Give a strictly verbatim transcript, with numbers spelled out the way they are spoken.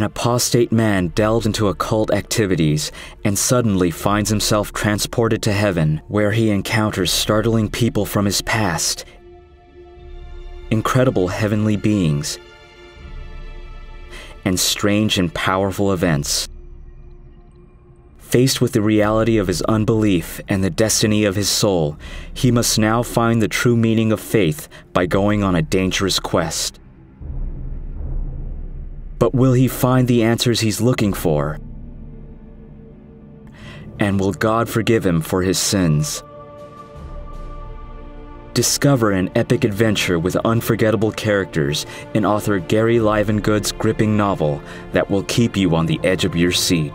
An apostate man delves into occult activities and suddenly finds himself transported to heaven, where he encounters startling people from his past, incredible heavenly beings, and strange and powerful events. Faced with the reality of his unbelief and the destiny of his soul, he must now find the true meaning of faith by going on a dangerous quest. But will he find the answers he's looking for? And will God forgive him for his sins? Discover an epic adventure with unforgettable characters in author Gary Livengood's gripping novel that will keep you on the edge of your seat.